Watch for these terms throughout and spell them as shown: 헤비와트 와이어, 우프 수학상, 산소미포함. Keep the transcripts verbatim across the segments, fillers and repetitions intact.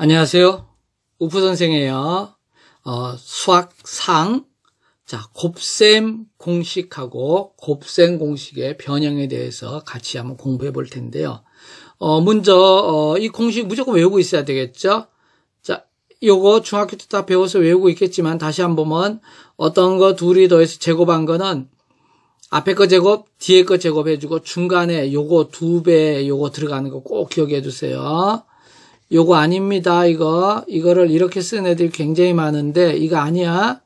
안녕하세요. 우프 선생이에요. 어, 수학상. 자, 곱셈 공식하고 곱셈 공식의 변형에 대해서 같이 한번 공부해 볼 텐데요. 어, 먼저, 어, 이 공식 무조건 외우고 있어야 되겠죠? 자, 요거 중학교 때 다 배워서 외우고 있겠지만 다시 한 번만 어떤 거 둘이 더해서 제곱한 거는 앞에 거 제곱, 뒤에 거 제곱해주고 중간에 요거 두 배 요거 들어가는 거 꼭 기억해 주세요. 요거 아닙니다. 이거 이거를 이렇게 쓰는 애들이 굉장히 많은데 이거 아니야.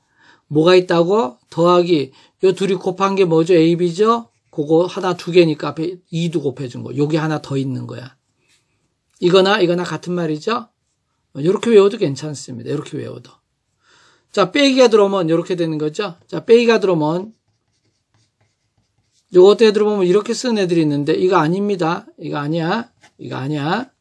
뭐가 있다고? 더하기. 요 둘이 곱한 게 뭐죠? 에이비죠? 그거 하나 두 개니까 앞에 이도 곱해준 거. 요게 하나 더 있는 거야. 이거나 이거나 같은 말이죠? 요렇게 외워도 괜찮습니다. 요렇게 외워도. 자, 빼기가 들어오면 요렇게 되는 거죠? 자, 빼기가 들어오면 요것도 들어보면 이렇게 쓰는 애들이 있는데 이거 아닙니다. 이거 아니야. 이거 아니야.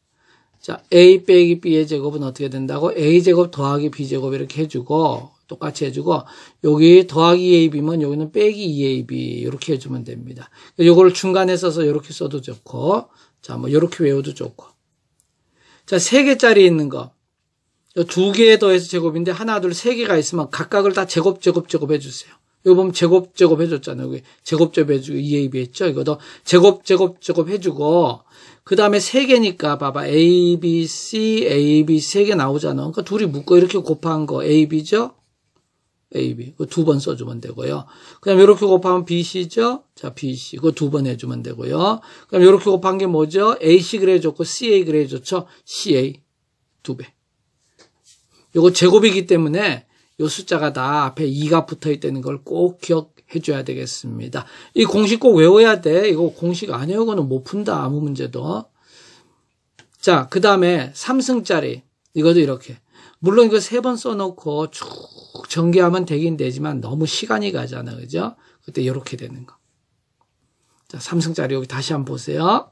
자, a 빼기 b의 제곱은 어떻게 된다고? a 제곱 더하기 b 제곱 이렇게 해주고 똑같이 해주고 여기 더하기 에이비면 여기는 빼기 이에이비 이렇게 해주면 됩니다. 요거를 중간에 써서 이렇게 써도 좋고, 자, 뭐 이렇게 외워도 좋고. 자, 세 개짜리 있는 거, 두 개 더해서 제곱인데 하나, 둘, 세 개가 있으면 각각을 다 제곱, 제곱, 제곱 해주세요. 이거 보면 제곱, 제곱 해줬잖아요. 여기 제곱, 제곱 해주고 이에이비 했죠. 이거도 제곱, 제곱, 제곱 해주고. 그 다음에 세 개니까 봐봐. A, B, C, A, B 세 개 나오잖아. 그러니까 둘이 묶어 이렇게 곱한 거 A, B죠? A, B. 그거 두 번 써주면 되고요. 그 다음에 이렇게 곱하면 B, C죠? 자, B, C. 그거 두 번 해주면 되고요. 그 다음에 이렇게 곱한 게 뭐죠? A, C 그래줬고 C, A 그래줬죠? C, A 두 배. 요거 제곱이기 때문에 요 숫자가 다 앞에 이가 붙어있다는 걸 꼭 기억해줘야 되겠습니다. 이 공식 꼭 외워야 돼. 이거 공식 안 외우고는 못 푼다. 아무 문제도. 자, 그 다음에 삼승짜리. 이것도 이렇게. 물론 이거 세 번 써놓고 쭉 전개하면 되긴 되지만 너무 시간이 가잖아. 그죠? 그때 이렇게 되는 거. 자, 삼승짜리 여기 다시 한번 보세요.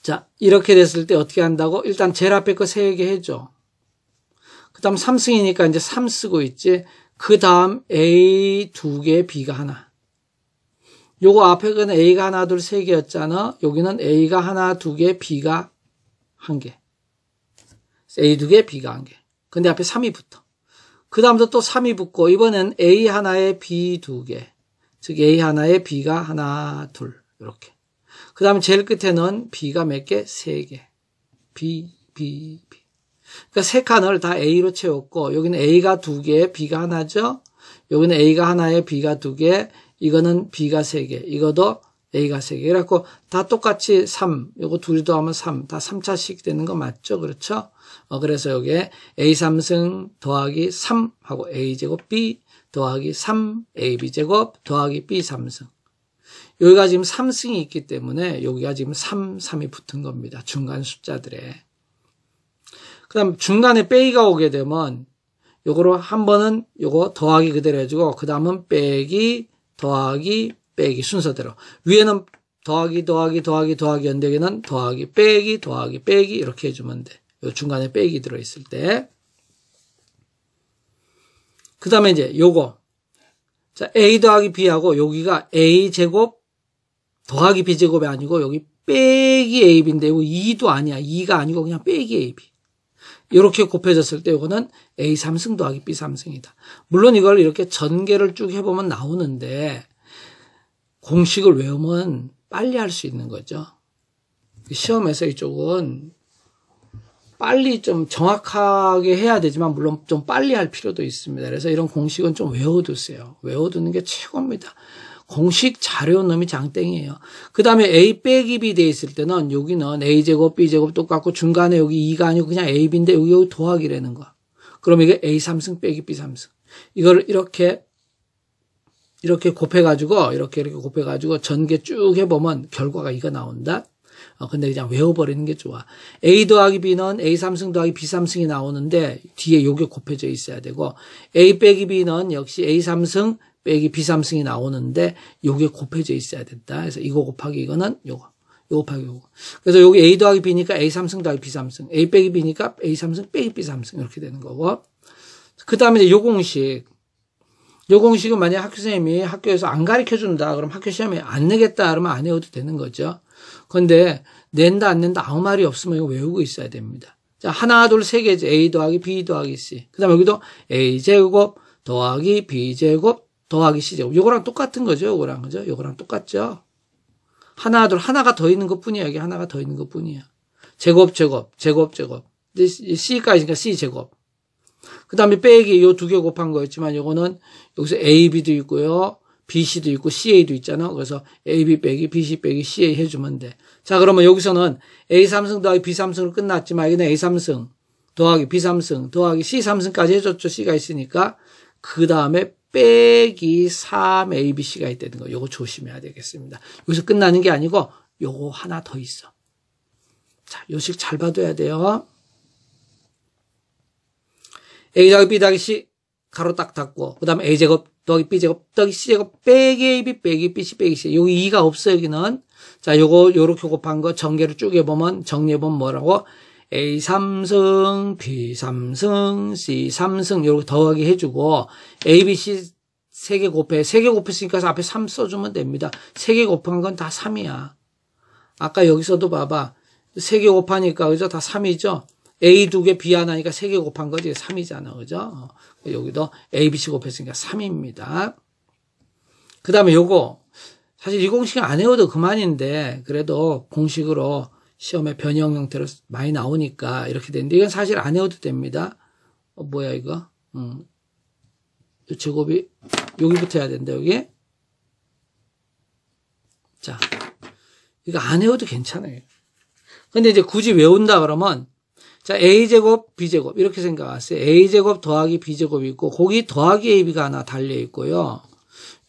자, 이렇게 됐을 때 어떻게 한다고? 일단 제일 앞에 거 세 개 해줘. 그 다음 삼승이니까 이제 삼 쓰고 있지. 그 다음 A 두 개, B가 하나. 요거 앞에 거는 A가 하나, 둘, 세 개였잖아. 여기는 A가 하나, 두 개, B가 한 개. A 두 개, B가 한 개. 근데 앞에 삼이 붙어. 그 다음부터 또 삼이 붙고, 이번엔 A 하나에 B 두 개. 즉, A 하나에 B가 하나, 둘. 이렇게. 그 다음 제일 끝에는 B가 몇 개? 세 개. B, B, B. 그러니까 세 칸을 다 A로 채웠고 여기는 A가 두 개, B가 하나죠. 여기는 A가 하나에 B가 두 개, 이거는 B가 세 개, 이거도 A가 세 개. 그래갖고 다 똑같이 삼, 요거 둘이 더하면 삼, 다 삼차씩 되는 거 맞죠, 그렇죠? 어, 그래서 여기에 A 삼승 더하기 삼 하고 A 제곱 B 더하기 삼, A B 제곱 더하기 B 삼승. 여기가 지금 삼승이 있기 때문에 여기가 지금 삼, 삼이 붙은 겁니다. 중간 숫자들에. 그 다음 중간에 빼기가 오게 되면 요거로 한 번은 요거 더하기 그대로 해주고 그 다음은 빼기 더하기 빼기 순서대로 위에는 더하기 더하기 더하기 더하기 연대기는 더하기 빼기 더하기 빼기 이렇게 해주면 돼. 요 중간에 빼기 들어있을 때. 그 다음에 이제 요거 자 A 더하기 B하고 여기가 A 제곱 더하기 B 제곱이 아니고 여기 빼기 에이비인데 이거 이도 아니야. 이가 아니고 그냥 빼기 에이비. 이렇게 곱해졌을 때 이거는 A 삼승 더하기 B 삼승이다. 물론 이걸 이렇게 전개를 쭉 해보면 나오는데 공식을 외우면 빨리 할 수 있는 거죠. 시험에서 이쪽은 빨리 좀 정확하게 해야 되지만 물론 좀 빨리 할 필요도 있습니다. 그래서 이런 공식은 좀 외워두세요. 외워두는 게 최고입니다. 공식 잘 외운 놈이 장땡이에요. 그 다음에 A 빼기 B 돼 있을 때는 여기는 A제곱, B제곱 똑같고 중간에 여기 이가 아니고 그냥 에이비인데 여기, 여기 더하기라는 거. 그럼 이게 A 삼승 빼기 B 삼승. 이걸 이렇게, 이렇게 곱해가지고, 이렇게 이렇게 곱해가지고 전개 쭉 해보면 결과가 이거 나온다. 어, 근데 그냥 외워버리는 게 좋아. A 더하기 B는 A 삼승 더하기 B 삼승이 나오는데 뒤에 요게 곱해져 있어야 되고 A 빼기 B는 역시 A 삼승 빼기 B 삼승이 나오는데 요게 곱해져 있어야 된다. 그래서 이거 곱하기 이거는 요거. 요거 곱하기 요거. 그래서 여기 A 더하기 B니까 A 삼승 더하기 B 삼승. A 빼기 B니까 A 삼승 빼기 B 삼승 이렇게 되는 거고. 그 다음에 이제 요 공식. 요 공식은 만약 학교 선생님이 학교에서 안 가르쳐 준다. 그럼 학교 시험에 안 내겠다. 그러면 안 외워도 되는 거죠. 근데 낸다 안 낸다 아무 말이 없으면 이거 외우고 있어야 됩니다. 자, 하나, 둘, 세 개지. A 더하기 B 더하기 C. 그 다음에 여기도 A 제곱 더하기 B 제곱 더하기 C 제곱. 요거랑 똑같은 거죠. 요거랑, 그죠? 요거랑 똑같죠. 하나, 둘, 하나가 더 있는 것 뿐이야. 여기 하나가 더 있는 것 뿐이야. 제곱, 제곱, 제곱, 제곱. 이제 C까지니까 C 제곱. 그 다음에 빼기 요 두 개 곱한 거였지만 요거는 여기서 A, B도 있고요. 비씨도 있고 씨에이도 있잖아. 그래서 에이비 빼기 비씨 빼기 씨에이 해주면 돼. 자, 그러면 여기서는 에이 삼승 더하기 비 삼승으로 끝났지만 여기는 에이 삼승 더하기 비 삼승 더하기 씨 삼승까지 해줬죠. C가 있으니까. 그 다음에 빼기 삼 에이비씨가 있다는 거. 요거 조심해야 되겠습니다. 여기서 끝나는 게 아니고 요거 하나 더 있어. 자, 요식 잘 봐둬야 돼요. A 더하기 B 더하기 C 가로 딱 닫고 그 다음에 A제곱 더하기 B제곱 더하기 C제곱 빼기 에이비 빼기 비씨 빼기 C. 여기 이가 없어 여기는. 자, 요거 요렇게 곱한 거 전개를 쭉 해보면 정리해보면 뭐라고? 에이 삼승 비 삼승 씨 삼승 요렇게 더하기 해주고 에이비씨 세 개 곱해. 세 개 곱했으니까 앞에 삼 써주면 됩니다. 세 개 곱한 건 다 삼이야. 아까 여기서도 봐봐. 세 개 곱하니까 그죠? 다 삼이죠. A 두 개, B 하나니까 세 개 곱한 거지. 삼이잖아. 그죠? 여기도 에이비씨 곱했으니까 삼입니다. 그 다음에 요거. 사실 이 공식 안 해도 그만인데, 그래도 공식으로 시험에 변형 형태로 많이 나오니까 이렇게 되는데, 이건 사실 안 해도 됩니다. 어, 뭐야, 이거? 음. 요 제곱이, 여기부터 해야 된다, 여기. 자. 이거 안 해도 괜찮아요. 근데 이제 굳이 외운다 그러면, 자, A제곱, B제곱 이렇게 생각하세요. A제곱 더하기 B제곱이 있고 거기 더하기 에이비가 하나 달려있고요.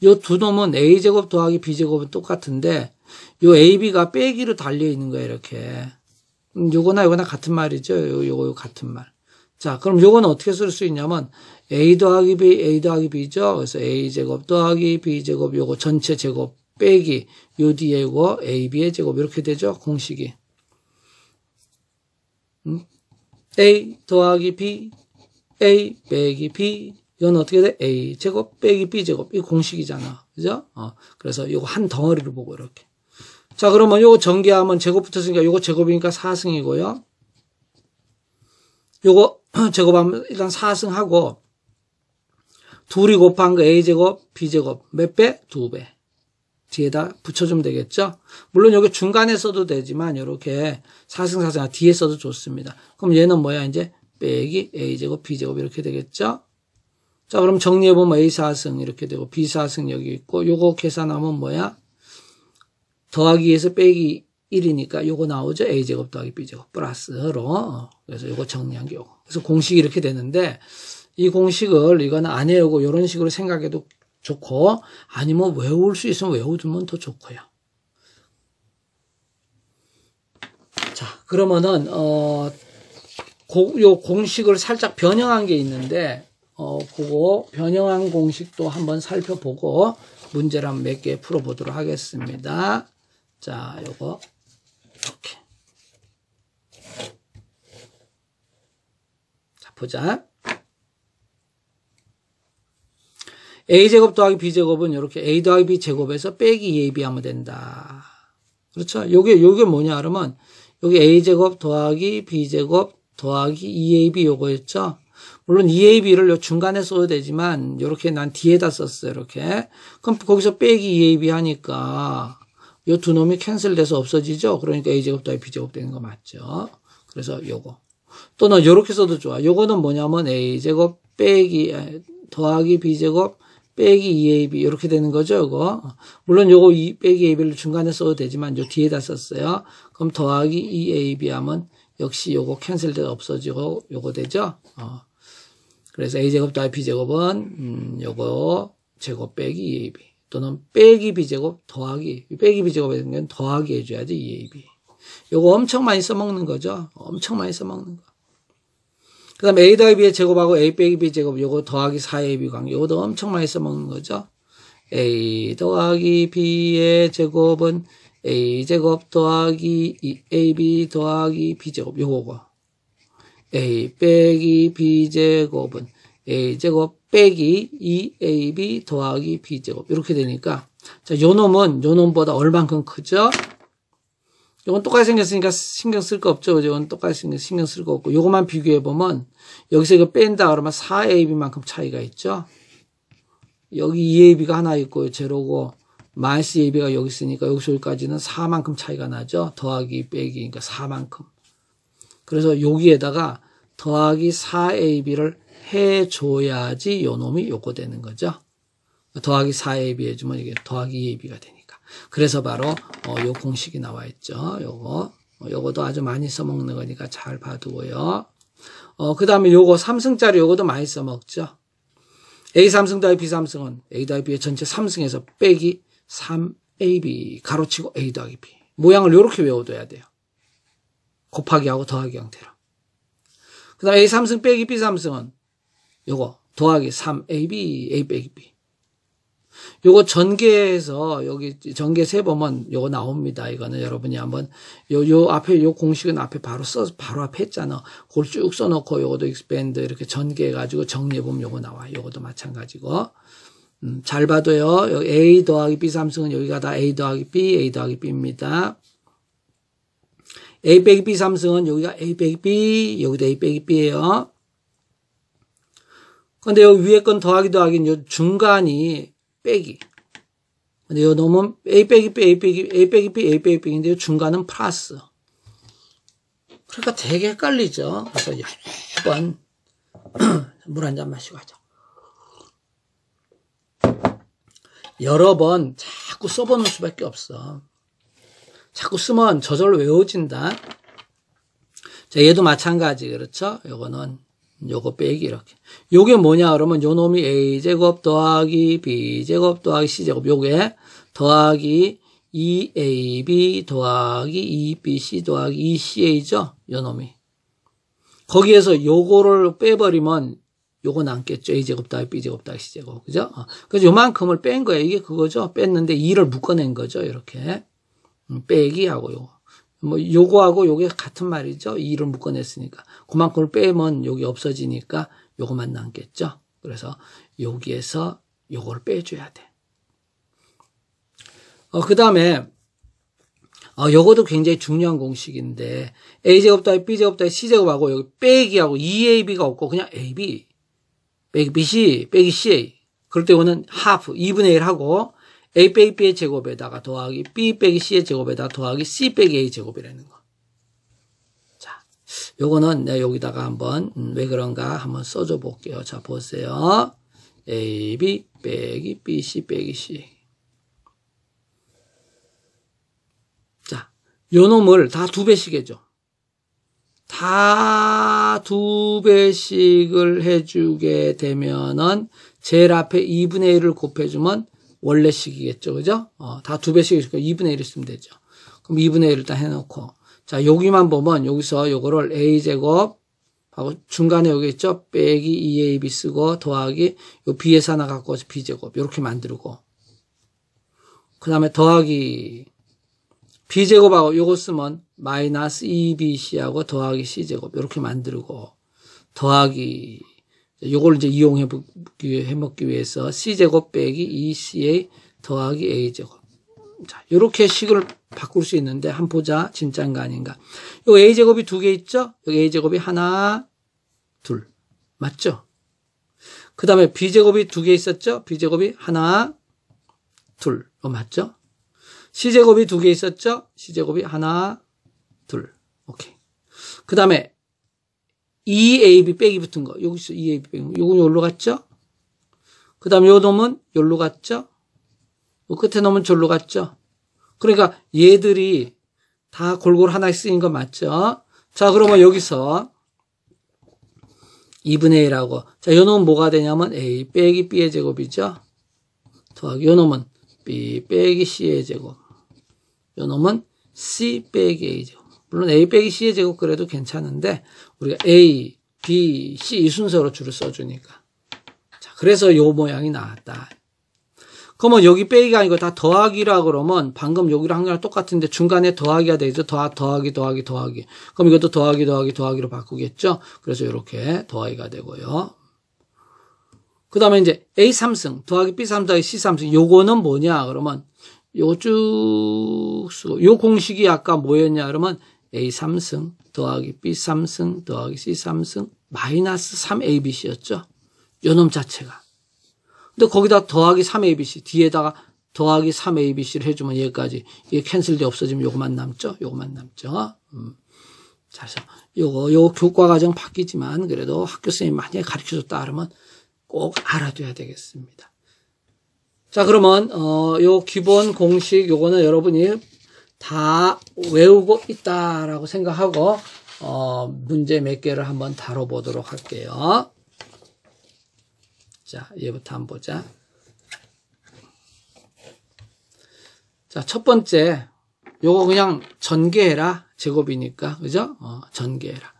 요 두 놈은 A제곱 더하기 B제곱은 똑같은데 요 에이비가 빼기로 달려있는 거예요. 이렇게. 요거나 요거나 같은 말이죠. 요, 요거 요 같은 말. 자, 그럼 요건 어떻게 쓸 수 있냐면 A 더하기 B, A 더하기 B죠. 그래서 A제곱 더하기 B제곱 요거 전체 제곱 빼기 요 뒤에 요거 에이비의 제곱 이렇게 되죠. 공식이. 음? A 더하기 B, A 빼기 B, 이건 어떻게 돼? A 제곱 빼기 B 제곱, 이 공식이잖아, 그죠? 어, 그래서 이거 한 덩어리를 보고 이렇게. 자, 그러면 이거 전개하면 제곱 붙었으니까 이거 제곱이니까 사승이고요. 이거 제곱하면 일단 사승하고 둘이 곱한 거 A 제곱, B 제곱 몇 배? 두 배. 뒤에다 붙여주면 되겠죠. 물론 여기 중간에 써도 되지만 이렇게 사승사승 뒤에 써도 좋습니다. 그럼 얘는 뭐야 이제 빼기 A제곱 B제곱 이렇게 되겠죠. 자, 그럼 정리해보면 에이 사승 이렇게 되고 비 사승 여기 있고 요거 계산하면 뭐야 더하기 에서 빼기 일이니까 요거 나오죠. A제곱 더하기 B제곱 플러스로. 그래서 요거 정리한 게 요거. 그래서 공식이 이렇게 되는데 이 공식을 이건 안 외우고 요런 식으로 생각해도 좋고 아니면 외울 수 있으면 외워두면 더 좋고요. 자, 그러면은 어, 고, 요 공식을 살짝 변형한 게 있는데 어, 그거 변형한 공식도 한번 살펴보고 문제를 한번 몇 개 풀어보도록 하겠습니다. 자, 요거 이렇게 자 보자. A제곱 더하기 B제곱은 이렇게 A 더하기 B제곱에서 빼기 이에이비 하면 된다. 그렇죠? 요게, 요게 뭐냐, 그러면, 여기 A제곱 더하기 B제곱 더하기 이에이비 요거였죠? 물론 이에이비를 요 중간에 써도 되지만, 요렇게 난 뒤에다 썼어요, 이렇게. 그럼 거기서 빼기 이에이비 하니까, 요 두 놈이 캔슬돼서 없어지죠? 그러니까 A제곱 더하기 B제곱 되는 거 맞죠? 그래서 요거. 또는 요렇게 써도 좋아. 요거는 뭐냐면, A제곱 빼기, 더하기 B제곱, 빼기 이에이비 이렇게 되는 거죠. 이거 물론 요거 이 빼기 에이비를 중간에 써도 되지만 요 뒤에다 썼어요. 그럼 더하기 이에이비 하면 역시 요거 캔슬돼서 없어지고 요거 되죠. 어. 그래서 A제곱 더하기 B제곱은 음, 요거 제곱 빼기 이에이비 또는 빼기 B제곱 더하기 빼기 B제곱에 있는 건 더하기 해줘야지 이에이비. 요거 엄청 많이 써먹는 거죠. 엄청 많이 써먹는 거. 그 다음에 A 더하기 B의 제곱하고 A 빼기 B 제곱 요거 더하기 사 에이비 관계 요거도 엄청 많이 써먹는 거죠. A 더하기 B의 제곱은 A 제곱 더하기 이에이비 더하기 B 제곱 요거고 A 빼기 B 제곱은 A 제곱 빼기 이에이비 더하기 B 제곱 이렇게 되니까 자, 요 놈은 요 놈보다 얼만큼 크죠? 이건 똑같이 생겼으니까 신경 쓸 거 없죠. 이건 똑같이 신경 쓸 거 없고, 요것만 비교해 보면 여기서 이거 뺀다 그러면 사 에이비만큼 차이가 있죠. 여기 이 에이비가 하나 있고 제로고 마이너스 에이비가 여기 있으니까 여기서 여기까지는 사만큼 차이가 나죠. 더하기 빼기 그러니까 사만큼. 그래서 여기에다가 더하기 사 에이비를 해줘야지 요놈이 요거 되는 거죠. 더하기 사 에이비 해주면 이게 더하기 이 에이비가 되니까. 그래서 바로 어, 요 공식이 나와 있죠. 요거. 요거도 아주 많이 써먹는 거니까 잘 봐두고요. 어, 그 다음에 요거 삼승짜리 요거도 많이 써먹죠. A 삼승 더하기 B 삼승은 A 더하기 B의 전체 삼승에서 빼기 삼 에이비 가로치고 A 더하기 B. 모양을 요렇게 외워둬야 돼요. 곱하기 하고 더하기 형태로. 그 다음에 A 삼승 빼기 B 삼승은 요거 더하기 삼 에이비 A 빼기 B. 요거 전개해서 여기 전개 세 보면 요거 나옵니다. 이거는 여러분이 한번 요, 요 앞에 요 공식은 앞에 바로 써 바로 앞에 했잖아. 그걸 쭉 써놓고 요것도 익스밴드 이렇게 전개해가지고 정리해보면 요거 나와. 요것도 마찬가지고 음, 잘 봐도요. 여기 A 더하기 B 삼승은 여기가 다 A 더하기 B, A 더하기 B입니다. A 빼기 B 삼승은 여기가 A 빼기 B, 여기도 A 빼기 B예요. 근데 여기 위에 건 더하기 더하기 요 중간이 빼기. 근데 요 놈은 A 빼기 B, A 빼기 A 빼기 B, A 빼기 B인데 중간은 플러스. 그러니까 되게 헷갈리죠. 그래서 여러 번 물 한 잔 마시고 하죠. 여러 번 자꾸 써보는 수밖에 없어. 자꾸 쓰면 저절로 외워진다. 자, 얘도 마찬가지. 그렇죠? 요거는 요거 빼기 이렇게. 요게 뭐냐 그러면 요 놈이 a제곱 더하기 b제곱 더하기 c제곱 요게 더하기 이 에이비 더하기 이 비씨 더하기 이 씨에이죠. 요 놈이. 거기에서 요거를 빼버리면 요거 남겠죠. a제곱 더하기 b제곱 더하기 c제곱. 그죠? 그래서 요만큼을 뺀 거예요. 이게 그거죠. 뺐는데 이를 묶어낸 거죠. 이렇게. 빼기 하고 요거. 뭐 요거하고 요게 같은 말이죠. 이를 묶어냈으니까 그만큼을 빼면 요게 없어지니까 요거만 남겠죠. 그래서 여기에서 요걸 빼줘야 돼. 어, 그 다음에 어, 요것도 굉장히 중요한 공식인데 a제곱 더하기 b제곱 더하기 c제곱하고 여기 빼기하고 이 에이비가 없고 그냥 ab 빼기 bc 빼기 ca 그럴 때 요거는 half 이분의 일 하고 A 빼기 B의 제곱에다가 더하기 B 빼기 C의 제곱에다가 더하기 C 빼기 A 제곱이라는 거. 자, 요거는 내가 여기다가 한번 음, 왜 그런가 한번 써줘 볼게요. 자, 보세요. A, B 빼기 B, C 빼기 C. 자, 요 놈을 다 두 배씩 해줘. 다 두 배씩을 해주게 되면은 제일 앞에 이분의 일을 곱해주면 원래식이겠죠. 그죠? 어, 다 두 배씩 있으니까 이분의 일을 쓰면 되죠. 그럼 이분의 일을 일단 해놓고. 자, 여기만 보면 여기서 요거를 a제곱 하고 중간에 여기 있죠? 빼기 이 에이비 쓰고 더하기 요 b에서 하나 갖고 와서 b제곱. 요렇게 만들고. 그 다음에 더하기 b제곱하고 요거 쓰면 마이너스 이 비씨하고 더하기 c제곱. 요렇게 만들고. 더하기 요걸 이제 이용해 먹기 위해서 C제곱 빼기 이 씨에이 더하기 A제곱. 자, 요렇게 식을 바꿀 수 있는데, 한번 보자. 진짠가 아닌가. 요 A제곱이 두 개 있죠? 여기 A제곱이 하나, 둘. 맞죠? 그 다음에 B제곱이 두 개 있었죠? B제곱이 하나, 둘. 어, 맞죠? C제곱이 두 개 있었죠? C제곱이 하나, 둘. 오케이. 그 다음에 이 에이비 빼기 붙은 거. 여기 있어. 이 에이비 빼기. 요건 요로 갔죠? 그 다음에 요 놈은 요로 갔죠? 요 끝에 놈은 절로 갔죠? 그러니까 얘들이 다 골고루 하나씩 쓰인 거 맞죠? 자, 그러면 여기서 이분의 일하고. 자, 요 놈은 뭐가 되냐면 A 빼기 B의 제곱이죠? 더하기. 요 놈은 B 빼기 C의 제곱. 요 놈은 C 빼기 A의 제곱. 물론 A 빼기 C의 제곱 그래도 괜찮은데 우리가 A, B, C 이 순서로 줄을 써주니까. 자, 그래서 요 모양이 나왔다. 그러면 여기 빼기가 아니고 다 더하기라 그러면 방금 여기랑 한 거랑 똑같은데 중간에 더하기가 되죠. 더, 더하기, 더하기, 더하기. 그럼 이것도 더하기, 더하기, 더하기로 바꾸겠죠. 그래서 이렇게 더하기가 되고요. 그 다음에 이제 A 삼승, 더하기 B 삼승, 더하기 C 삼승. 요거는 뭐냐 그러면 요쭉, 요 공식이 아까 뭐였냐, 그러면 에이 삼승 더하기 비 삼승 더하기 씨 삼승 마이너스 삼 에이비씨였죠. 요 놈 자체가. 근데 거기다 더하기 삼 에이비씨, 뒤에다가 더하기 삼 에이비씨를 해주면 얘까지, 얘 캔슬돼 없어지면 요거만 남죠? 요거만 남죠? 음. 자, 그래서 요거, 요 교과과정 바뀌지만, 그래도 학교선생님이 만약에 가르쳐줬다 그러면 꼭 알아둬야 되겠습니다. 자, 그러면, 어, 요 기본 공식 요거는 여러분이 다 외우고 있다라고 생각하고, 어, 문제 몇 개를 한번 다뤄보도록 할게요. 자, 얘부터 한번 보자. 자, 첫 번째. 요거 그냥 전개해라. 제곱이니까. 그죠? 어, 전개해라.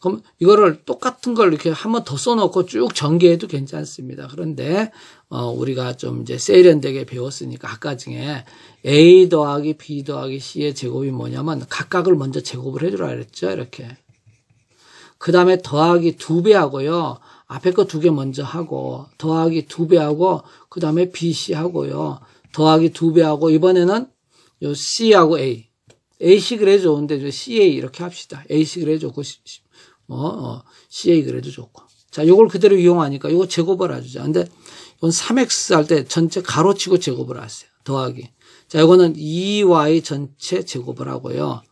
그럼 이거를 똑같은 걸 이렇게 한번 더 써놓고 쭉 전개해도 괜찮습니다. 그런데, 어, 우리가 좀 이제 세련되게 배웠으니까 아까 중에 A 더하기 B 더하기 C의 제곱이 뭐냐면 각각을 먼저 제곱을 해주라 그랬죠. 이렇게. 그 다음에 더하기 두 배 하고요. 앞에 거 두 개 먼저 하고, 더하기 두 배 하고, 그 다음에 B, C 하고요. 더하기 두 배 하고, 이번에는 요 C하고 A. A식을 해도 좋은데, 씨에이 이렇게 합시다. A식을 해도 좋고, 뭐, 어, 씨에이 그래도 좋고. 자, 요걸 그대로 이용하니까 요거 제곱을 해주자. 근데 이건 삼 엑스 할 때 전체 가로치고 제곱을 하세요. 더하기. 자, 요거는 이 와이 전체 제곱을 하고요.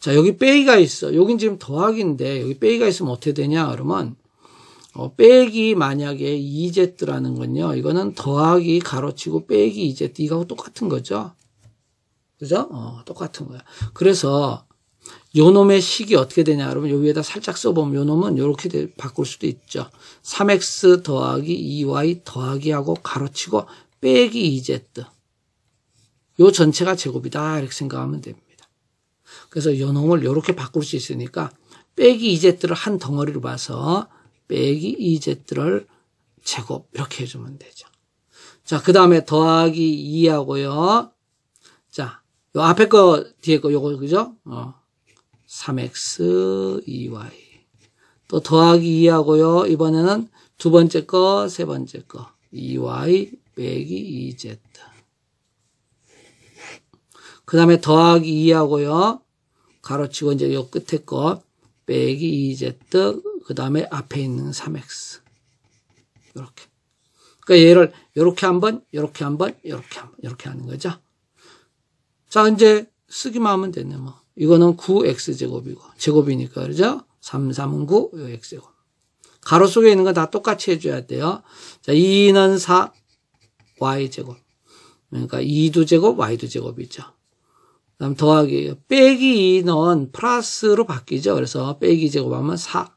자, 여기 빼기가 있어. 여긴 지금 더하기인데, 여기 빼기가 있으면 어떻게 되냐, 그러면, 어, 빼기 만약에 이 제트라는 건요, 이거는 더하기 가로치고 빼기 이 제트, 이거하고 똑같은 거죠. 그죠? 어, 똑같은 거야. 그래서 요 놈의 식이 어떻게 되냐 그러면 요 위에다 살짝 써보면 요 놈은 요렇게 바꿀 수도 있죠. 삼 엑스 더하기 이 와이 더하기 하고 가로치고 빼기 이 제트. 요 전체가 제곱이다 이렇게 생각하면 됩니다. 그래서 요 놈을 요렇게 바꿀 수 있으니까 빼기 이 제트를 한 덩어리로 봐서 빼기 이 제트를 제곱 이렇게 해주면 되죠. 자, 그 다음에 더하기 이하고요. 자, 요 앞에 거, 뒤에 거, 요거, 그죠? 어. 삼 엑스, 이 와이. 또 더하기 이하고요. 이번에는 두 번째 거, 세 번째 거. 이 와이 빼기 이 제트. 그 다음에 더하기 이하고요. 가로치고 이제 요 끝에 거. 빼기 이 제트. 그 다음에 앞에 있는 삼 엑스. 요렇게. 그러니까 얘를 요렇게 한 번, 요렇게 한 번, 요렇게 한 번, 요렇게 하는 거죠. 자, 이제 쓰기만 하면 되네, 뭐. 이거는 구 엑스 제곱이고, 제곱이니까, 그죠? 삼, 삼, 구, 요 x제곱. 가로 속에 있는 거 다 똑같이 해줘야 돼요. 자, 이는 사, 와이제곱. 그러니까 이도 제곱, 와이도 제곱이죠. 그 다음 더하기, 빼기 이는 플러스로 바뀌죠. 그래서 빼기 제곱하면 사,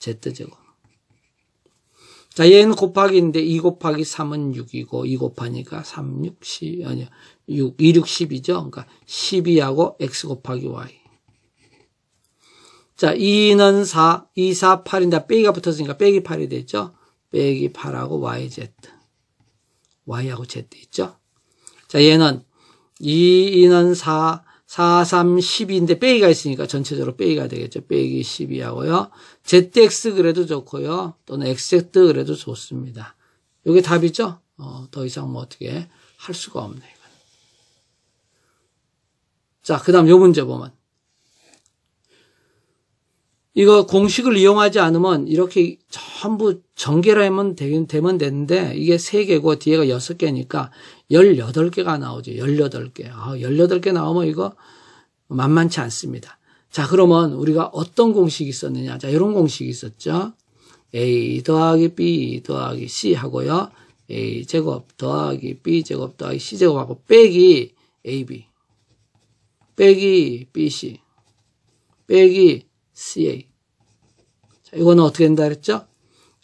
z제곱. 자, 얘는 곱하기인데 이 곱하기 삼은 육이고 이 곱하니까 삼, 육, 십, 아니야. 육, 이, 육, 십이죠. 그러니까 십이하고 x 곱하기 y. 자, 이는 사, 이, 사, 팔인데 빼기가 붙었으니까 빼기 팔이 됐죠. 빼기 팔하고 y, z. y하고 z 있죠. 자, 얘는 이, 이는 사, 사, 삼, 십이인데 빼기가 있으니까 전체적으로 빼기가 되겠죠. 빼기 십이하고요. zx 그래도 좋고요. 또는 xz 그래도 좋습니다. 요게 답이죠. 어, 더 이상 뭐 어떻게 할 수가 없네. 자, 그 다음 요 문제 보면 이거 공식을 이용하지 않으면 이렇게 전부 전개라 하면 되긴 되면 되는데 이게 세 개고 뒤에가 여섯 개니까 열여덟 개가 나오죠. 열여덟 개. 아, 열여덟 개 나오면 이거 만만치 않습니다. 자, 그러면 우리가 어떤 공식이 있었느냐. 자, 이런 공식이 있었죠. A 더하기 B 더하기 C 하고요. A 제곱 더하기 B 제곱 더하기 C 제곱하고 빼기 에이비. 빼기 비씨, 빼기 씨에이. 자, 이거는 어떻게 된다 그랬죠?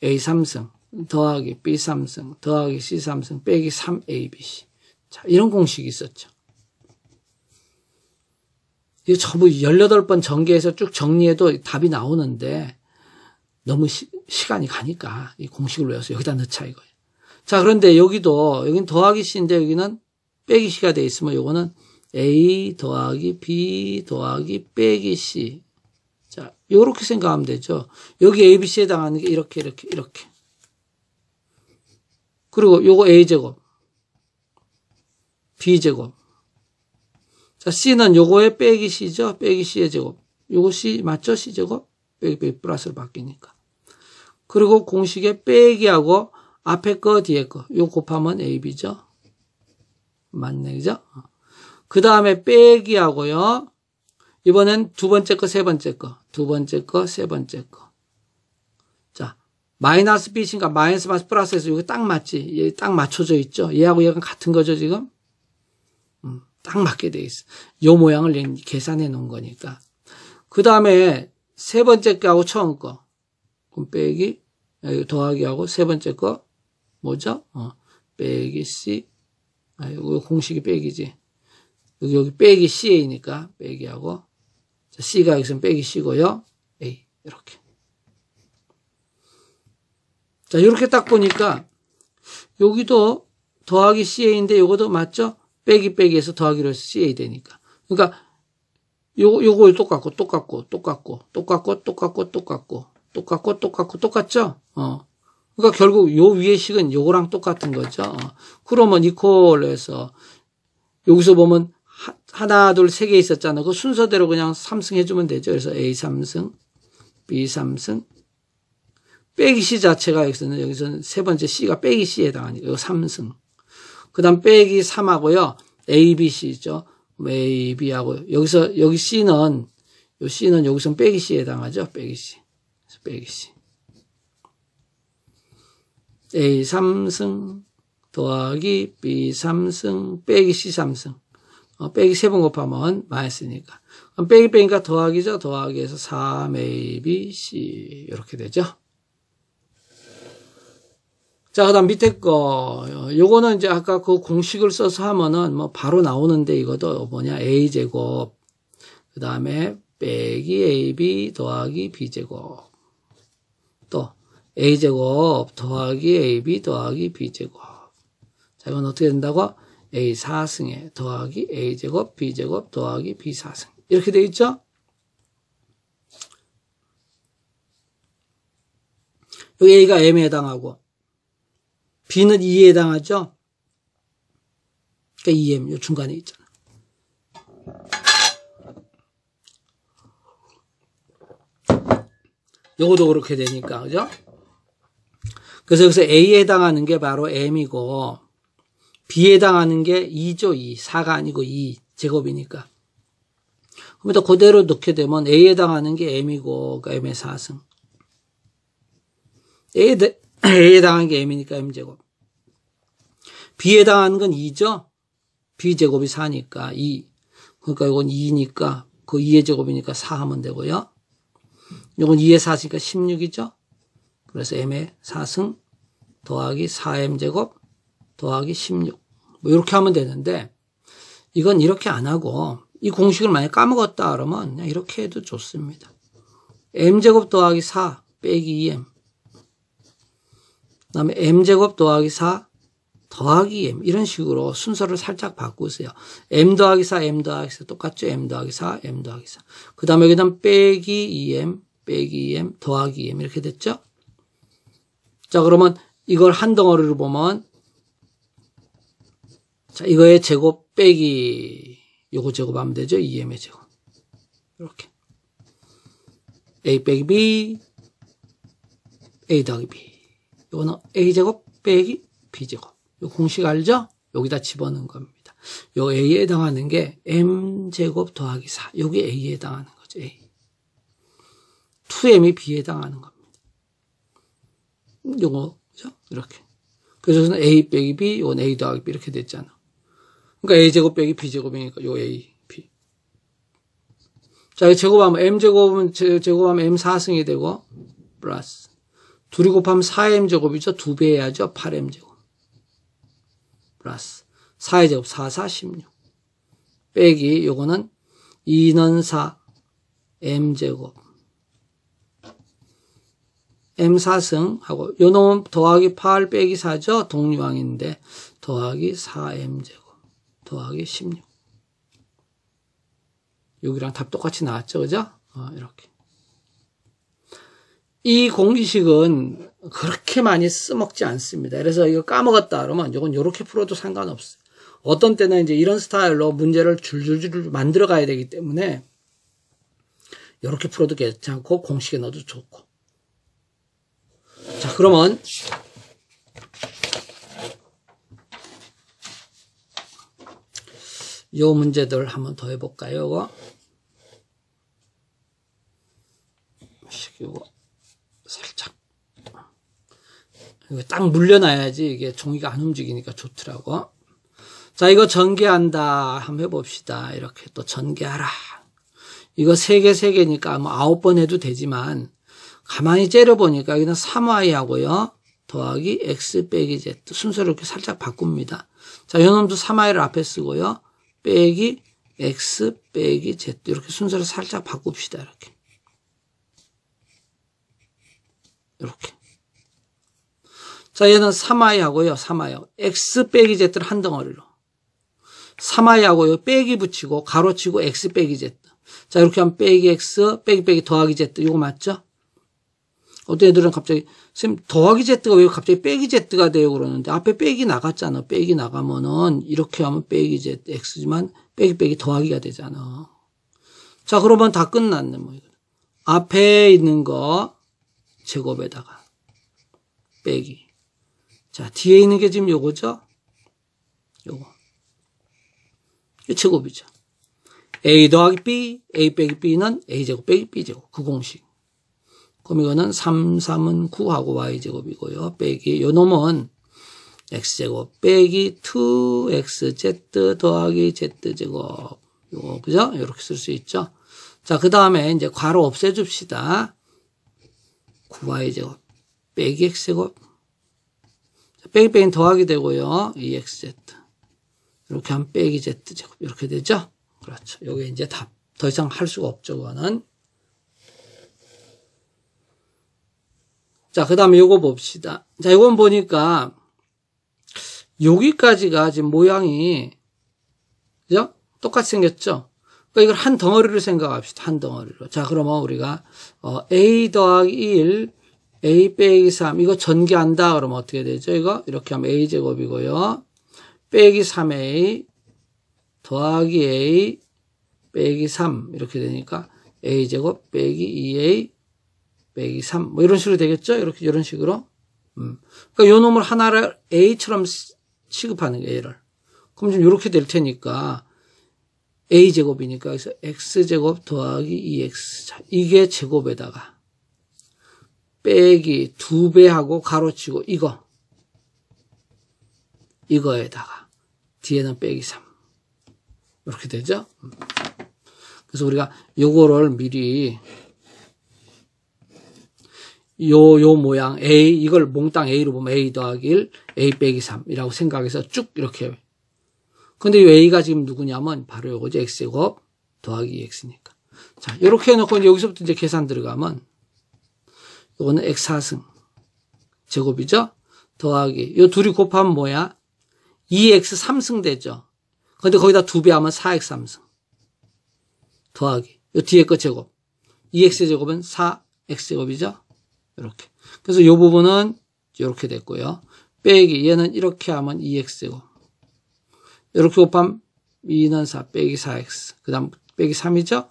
에이 삼승 더하기 비 삼승 더하기 씨 삼승 빼기 삼 에이비씨. 자, 이런 공식이 있었죠. 이거 전부 열여덟 번 전개해서 쭉 정리해도 답이 나오는데 너무 시, 시간이 가니까 이 공식을 외워서 여기다 넣자 이거예요. 자, 그런데 여기도 여긴 더하기 씨인데 여기는 빼기 씨가 돼 있으면 요거는 A 더하기 B 더하기 빼기 C. 자, 요렇게 생각하면 되죠. 여기 에이비씨에 해당하는 게 이렇게 이렇게 이렇게. 그리고 요거 A제곱 b제곱. 자, c는 요거에 빼기 c죠. 빼기 c의 제곱. 요거 c 맞죠? c제곱? 빼기 빼기 플러스로 바뀌니까. 그리고 공식에 빼기하고 앞에 거 뒤에 거. 요 곱하면 에이비죠. 맞네. 그죠? 그 다음에 빼기하고요. 이번엔 두 번째 거, 세 번째 거. 두 번째 거, 세 번째 거. 자, 마이너스 b니까 마이너스 마이너스 플러스 해서 이거 딱 맞지? 얘 딱 맞춰져 있죠? 얘하고 얘가 같은 거죠, 지금? 음, 딱 맞게 돼 있어. 요 모양을 계산해 놓은 거니까. 그 다음에 세 번째 거하고 처음 거. 그럼 빼기, 더하기 하고 세 번째 거, 뭐죠? 어, 빼기 c. 아, 이거 공식이 빼기지. 여기, 여기 빼기 씨에이니까 빼기하고 자, C가 여기서는 빼기 C고요. A 이렇게. 자, 이렇게 딱 보니까 여기도 더하기 씨에이인데 이것도 맞죠? 빼기 빼기해서 더하기로 해서 씨에이 되니까. 그러니까 요거 요거 똑같고 똑같고 똑같고 똑같고 똑같고 똑같고 똑같고 똑같고 똑같죠? 어. 그러니까 결국 요 위의 식은 요거랑 똑같은 거죠. 어. 그러면 이퀄로 해서 여기서 보면 하나, 둘, 세 개 있었잖아. 그 순서대로 그냥 삼승 해주면 되죠. 그래서 A 삼승, B 삼승, 빼기 C 자체가 여기서는, 여기서는 세 번째 C가 빼기 C에 해당하니까 이거 삼승. 그 다음 빼기 삼하고요. A, B, C죠. A, B하고 여기서, 여기 C는, 요 C는 여기서는 빼기 C에 해당하죠. 빼기 C. 그래서 빼기 C. A 삼승. 더하기 B 삼승 빼기 C 삼승 어, 빼기 세 번 곱하면 마이너스니까 그럼 빼기 빼니까 더하기죠. 더하기 해서 삼 에이 비 씨 이렇게 되죠. 자, 그 다음 밑에 거 요거는 이제 아까 그 공식을 써서 하면은 뭐 바로 나오는데 이것도 뭐냐 A제곱 그 다음에 빼기 에이비 더하기 B제곱 또 A제곱 더하기 에이비 더하기 B제곱 자, 이건 어떻게 된다고? A 사승에 더하기 A 제곱, B 제곱, 더하기 B 사승. 이렇게 되어 있죠? 여기 A가 M에 해당하고, B는 이에 해당하죠? 그러니까 이엠, 요 중간에 있잖아. 요것도 그렇게 되니까, 그죠? 그래서 여기서 A에 해당하는 게 바로 M이고, B에 해당하는 게 이죠. 이. 사가 아니고 이. 제곱이니까. 그럼 또 그대로 넣게 되면 A에 해당하는 게 M이고, 그러니까 M의 사승. A에, A에 해당하는 게 M이니까 M제곱. B에 해당하는 건 이죠. B제곱이 사니까 이. 그러니까 이건 이니까, 그 이의 제곱이니까 사 하면 되고요. 이건 이의 사니까 십육이죠. 그래서 M의 사승 더하기 사 엠 제곱. 더하기 십육. 뭐, 이렇게 하면 되는데, 이건 이렇게 안 하고, 이 공식을 만약 까먹었다 그러면 그냥 이렇게 해도 좋습니다. m제곱 더하기 사 빼기 이엠. 그 다음에 m제곱 더하기 사 더하기 이엠. 이런 식으로 순서를 살짝 바꾸세요. m 더하기 사, m 더하기 사. 똑같죠? m 더하기 사, m 더하기 사. 그 다음에 여기다 빼기 이엠, 빼기 이엠, 더하기 이엠. 이렇게 됐죠? 자, 그러면 이걸 한 덩어리로 보면, 자, 이거의 제곱 빼기, 요거 제곱하면 되죠? 이엠의 제곱. 이렇게. A 빼기 B, A 더하기 B. 요거는 A 제곱 빼기 B 제곱. 요 공식 알죠? 여기다 집어넣은 겁니다. 요 A에 해당하는 게 M 제곱 더하기 사. 요게 A에 해당하는 거죠, A. 투 엠이 B에 해당하는 겁니다. 요거, 그죠? 이렇게. 그래서 A 빼기 B, 요건 A 더하기 B 이렇게 됐잖아. 그러니까 A제곱 빼기 B제곱이니까 요 A, B. 자, 이 제곱하면 M제곱은 제곱하면 엠 사승이 되고 플러스 둘이 곱하면 사 엠 제곱이죠. 두 배 해야죠. 팔 엠 제곱 플러스 사의 제곱 사, 사, 십육 빼기 요거는 이는 사, M제곱 엠 사승하고 요 놈 더하기 팔 빼기 사죠. 동류항인데 더하기 사 엠 제곱 더하기 십육 여기랑 답 똑같이 나왔죠. 그죠? 어, 이렇게 이 공식은 그렇게 많이 써먹지 않습니다. 그래서 이거 까먹었다 그러면 요건 요렇게 풀어도 상관없어요. 어떤 때는 이제 이런 스타일로 문제를 줄줄줄 만들어 가야 되기 때문에 이렇게 풀어도 괜찮고 공식에 넣어도 좋고. 자, 그러면 요 문제들 한번 더 해볼까요? 이거 이거 살짝 이거 딱 물려놔야지 이게 종이가 안 움직이니까 좋더라고. 자, 이거 전개한다 한번 해봅시다. 이렇게 또 전개하라. 이거 세 개 세 개니까 뭐 아홉 번 해도 되지만 가만히 째려보니까 여기는 삼 와이 하고요 더하기 x 빼기 z 순서를 이렇게 살짝 바꿉니다. 자, 요놈도 삼 와이를 앞에 쓰고요 빼기 x 빼기 z 이렇게 순서를 살짝 바꿉시다. 이렇게 이렇게. 자, 얘는 삼 와이 하고요 삼 와이 x 빼기 z를 한 덩어리로 삼 와이 하고요 빼기 붙이고 가로치고 x 빼기 z. 자, 이렇게 하면 빼기 x 빼기 빼기 더하기 z 이거 맞죠? 어떤 애들은 갑자기 선생님 더하기 z가 왜 갑자기 빼기 z가 돼요 그러는데 앞에 빼기 나갔잖아. 빼기 나가면은 이렇게 하면 빼기 z x지만 빼기 빼기 더하기가 되잖아. 자, 그러면 다 끝났네. 뭐 이거 앞에 있는 거 제곱에다가 빼기. 자, 뒤에 있는 게 지금 요거죠? 요거. 이게 제곱이죠. a 더하기 b, a 빼기 b는 a 제곱 빼기 b 제곱. 그 공식. 그럼 이거는 삼, 삼은 구하고 y제곱이고요. 빼기, 요 놈은 x제곱 빼기 투 엑스 지 더하기 z제곱. 요거, 그죠? 요렇게 쓸 수 있죠. 자, 그 다음에 이제 괄호 없애줍시다. 구 와이제곱 빼기 x제곱. 빼기 빼기 더하기 되고요. 이 xz. 이렇게 하면 빼기 z제곱. 이렇게 되죠? 그렇죠. 요게 이제 답. 더 이상 할 수가 없죠, 그거는. 자, 그 다음에 요거 봅시다. 자, 요건 보니까, 여기까지가 지금 모양이, 그죠? 똑같이 생겼죠? 그러니까 이걸 한 덩어리로 생각합시다. 한 덩어리로. 자, 그러면 우리가, 어, a 더하기 일, a 빼기 삼, 이거 전개한다. 그러면 어떻게 되죠? 이거? 이렇게 하면 a 제곱이고요. 빼기 삼 에이, 더하기 a, 빼기 삼. 이렇게 되니까, a 제곱, 빼기 이 에이, 빼기 삼, 뭐 이런 식으로 되겠죠? 이렇게, 이런 식으로. 음. 그러니까 요 놈을 하나를 a처럼 취급하는 거예요, a를. 그럼 지금 이렇게 될 테니까 a 제곱이니까 그래서 x 제곱 더하기 이 엑스. 자, 이게 제곱에다가 빼기 두 배 하고 가로치고 이거 이거에다가 뒤에는 빼기 삼. 이렇게 되죠? 음. 그래서 우리가 요거를 미리 요, 요 모양, A, 이걸 몽땅 A로 보면 A 더하기 일, A 빼기 삼이라고 생각해서 쭉 이렇게. 근데 이 A가 지금 누구냐면 바로 요거죠. X제곱 더하기 이 엑스니까. 자, 요렇게 해놓고 이제 여기서부터 이제 계산 들어가면 요거는 엑스 사 승. 제곱이죠? 더하기. 요 둘이 곱하면 뭐야? 이 엑스 삼 승 되죠? 근데 거기다 두 배 하면 사 엑스 삼 승. 더하기. 요 뒤에 거 제곱. 이 엑스의 제곱은 사 엑스 제곱이죠? 이렇게. 그래서 이 부분은 이렇게 됐고요. 빼기 얘는 이렇게 하면 이 엑스고 이렇게 곱하면 이는 사 빼기 사 엑스 그 다음 빼기 삼이죠.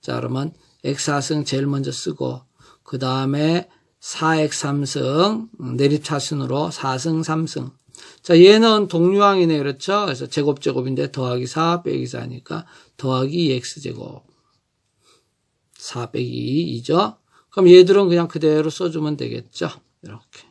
자, 그러면 엑스 사 승 제일 먼저 쓰고 그 다음에 사 엑스 삼 승 내립차순으로 사 승 삼 승. 자, 얘는 동류항이네. 그렇죠? 그래서 제곱 제곱인데 더하기 사 빼기 사니까 더하기 이 엑스 제곱 사 빼기 이죠. 그럼 얘들은 그냥 그대로 써주면 되겠죠. 이렇게.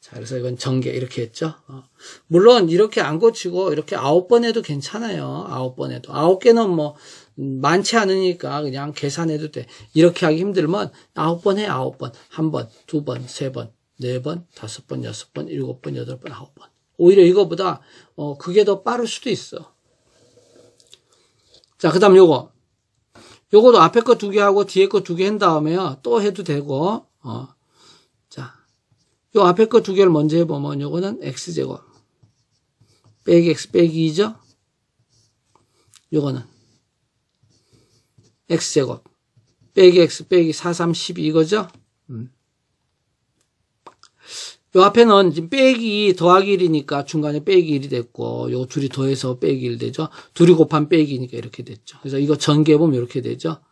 자, 그래서 이건 전개 이렇게 했죠. 어. 물론 이렇게 안 고치고 이렇게 아홉 번 해도 괜찮아요. 아홉 번 해도. 아홉 개는 뭐 많지 않으니까 그냥 계산해도 돼. 이렇게 하기 힘들면 아홉 번 해. 아홉 번. 일 번, 이 번, 삼 번, 사 번, 오 번, 육 번, 일곱 번, 여덟 번, 아홉 번. 오히려 이거보다 어, 그게 더 빠를 수도 있어. 자, 그 다음 요거. 요거도 앞에 거 두 개 하고 뒤에 거 두 개 한 다음에요. 또 해도 되고, 어. 자. 요 앞에 거 두 개를 먼저 해보면 요거는 엑스 제곱. 빼기 x 빼기 이죠? 요거는. 엑스 제곱. 빼기 x 빼기 사, 삼, 십이 이거죠? 음. 요 앞에는 지금 빼기 더하기 일이니까 중간에 빼기 일이 됐고, 요 둘이 더해서 빼기 일 되죠. 둘이 곱한 빼기니까 이렇게 됐죠. 그래서 이거 전개해보면 이렇게 되죠.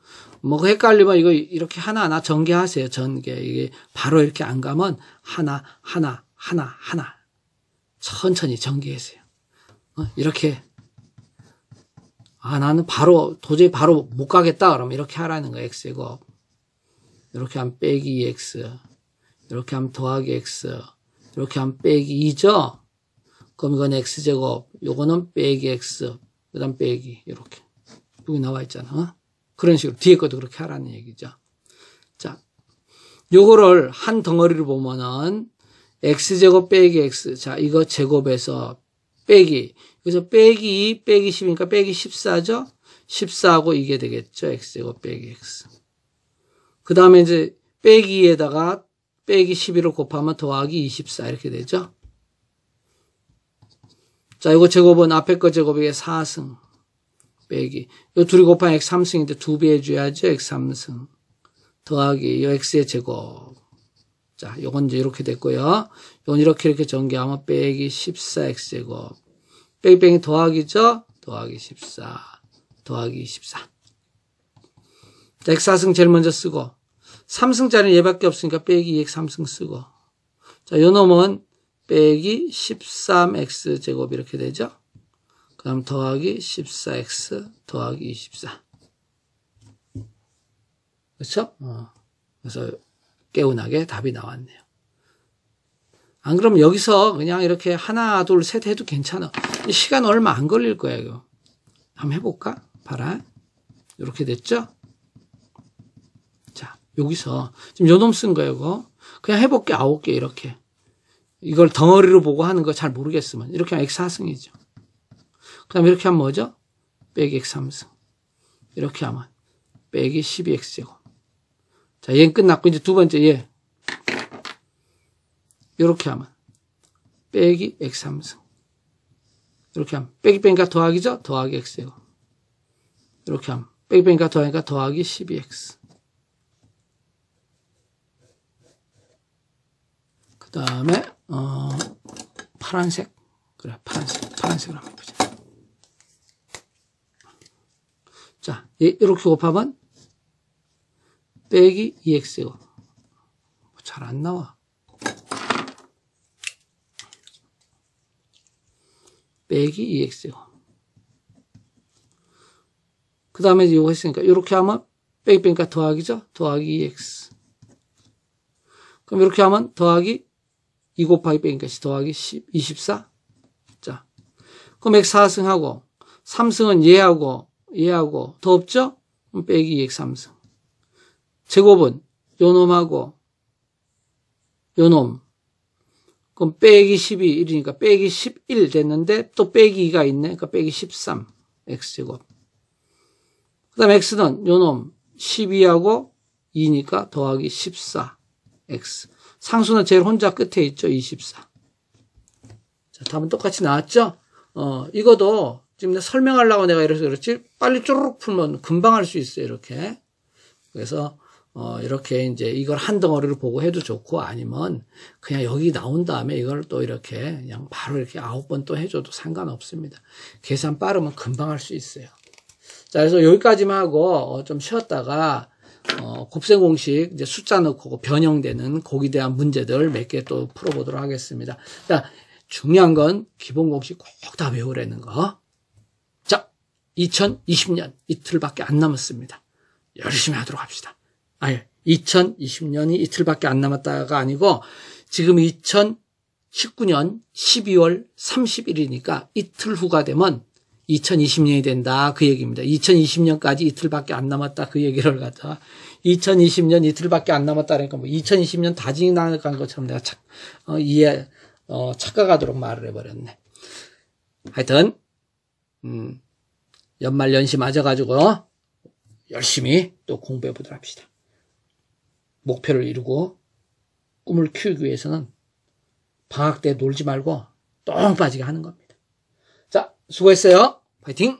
뭐 헷갈리면 이거 이렇게 하나하나 전개하세요. 전개. 이게 바로 이렇게 안 가면 하나, 하나, 하나, 하나. 천천히 전개하세요. 어? 이렇게. 아, 나는 바로, 도저히 바로 못 가겠다. 그러면 이렇게 하라는 거야. x제곱. 이렇게 하면 빼기 이 엑스. 이렇게 하면 더하기 x. 이렇게 하면 빼기 이죠? 그럼 이건 x제곱. 요거는 빼기 x. 그 다음 빼기. 이렇게. 여기 나와 있잖아. 어? 그런 식으로. 뒤에 것도 그렇게 하라는 얘기죠. 자. 요거를 한 덩어리를 보면은, x제곱 빼기 x. 자, 이거 제곱에서 빼기. 그래서 빼기 이, 빼기 십이니까 빼기 십사죠? 십사하고 이게 되겠죠? x제곱 빼기 x. 그 다음에 이제 빼기 이에다가 빼기 십일을 곱하면 더하기 이십사 이렇게 되죠? 자, 이거 제곱은 앞에 거 제곱이 사승 빼기. 요 둘이 곱하면 엑스 삼승인데 두 배 해줘야죠? 엑스 삼승 더하기 요 x의 제곱. 자, 요건 이제 이렇게 됐고요. 요건 이렇게 이렇게 전개하면 빼기 십사 엑스 제곱. 빼기 빼기 더하기죠? 더하기 십사. 더하기 이십사. 자, 엑스 사승 제일 먼저 쓰고, 삼승짜리는 얘밖에 없으니까 빼기 이 엑스 삼승 쓰고, 자, 요 놈은 빼기 십삼 엑스 제곱 이렇게 되죠? 그 다음 더하기 십사 엑스 더하기 이십사. 그쵸? 어. 그래서 깨운하게 답이 나왔네요. 안 그러면 여기서 그냥 이렇게 하나, 둘, 셋 해도 괜찮아. 시간 얼마 안 걸릴 거야, 이거. 한번 해볼까? 봐라. 이렇게 됐죠? 자, 여기서. 지금 요 놈 쓴 거야, 이거. 그냥 해볼게, 아홉 개, 이렇게. 이걸 덩어리로 보고 하는 거 잘 모르겠으면. 이렇게 하면 엑스 사승이죠. 그 다음에 이렇게 하면 뭐죠? 빼기 엑스 삼승. 이렇게 하면 빼기 십이 엑스 제곱. 자, 얘는 끝났고, 이제 두 번째, 얘. 요렇게 하면 빼기 엑스 삼승. 이렇게 하면 빼기 빼니까 더하기죠? 더하기 x제곱. 이렇게 하면 빼기 빼니까 더하니까 더하기 십이 엑스. 그 다음에 어, 파란색. 그래, 파란색. 파란색으로 한번 보자. 자, 이렇게 곱하면 빼기 이 엑스 제곱. 뭐 잘 안 나와. 빼기 이 엑스 제곱. 그 다음에 이거 했으니까 이렇게 하면 빼기 빼니까 더하기죠? 더하기 이 엑스. 그럼 이렇게 하면 더하기 이 곱하기 빼니까 더하기 십, 이십사. 자, 그럼 엑스 사승하고 삼승은 얘하고 얘하고 더 없죠? 그럼 빼기 이 엑스 삼승. 제곱은 요 놈하고 요 놈. 그럼 빼기 십이, 일이니까 빼기 십일 됐는데 또 빼기 이가 있네. 그러니까 빼기 십삼 엑스 제곱. 그 다음에 x는 요놈 십이하고 이니까 더하기 십사 엑스. 상수는 제일 혼자 끝에 있죠. 이십사. 자, 답은 똑같이 나왔죠? 어, 이거도 지금 내가 설명하려고 내가 이래서 그렇지 빨리 쪼르륵 풀면 금방 할 수 있어요. 이렇게. 그래서 어, 이렇게 이제 이걸 한 덩어리를 보고 해도 좋고 아니면 그냥 여기 나온 다음에 이걸 또 이렇게 그냥 바로 이렇게 아홉 번 또 해줘도 상관없습니다. 계산 빠르면 금방 할 수 있어요. 자, 그래서 여기까지만 하고 어, 좀 쉬었다가 어, 곱셈 공식 이제 숫자 넣고 변형되는 거기에 대한 문제들 몇 개 또 풀어보도록 하겠습니다. 자, 중요한 건 기본 공식 꼭 다 외우라는 거. 자, 이천이십 년 이틀밖에 안 남았습니다. 열심히 하도록 합시다. 아니, 이천이십 년이 이틀밖에 안 남았다가 아니고 지금 이천십구 년 십이월 삼십일이니까 이틀 후가 되면 이천이십 년이 된다 그 얘기입니다. 이천이십 년까지 이틀밖에 안 남았다 그 얘기를 갖다가 이천이십 년 이틀밖에 안 남았다 그러니까 뭐 이천이십 년 다 지나간 것처럼 내가 착, 어, 이해 어, 착각하도록 말을 해버렸네. 하여튼 음, 연말 연시 맞아가지고 열심히 또 공부해 보도록 합시다. 목표를 이루고 꿈을 키우기 위해서는 방학 때 놀지 말고 똥 빠지게 하는 겁니다. 자, 수고했어요. 파이팅!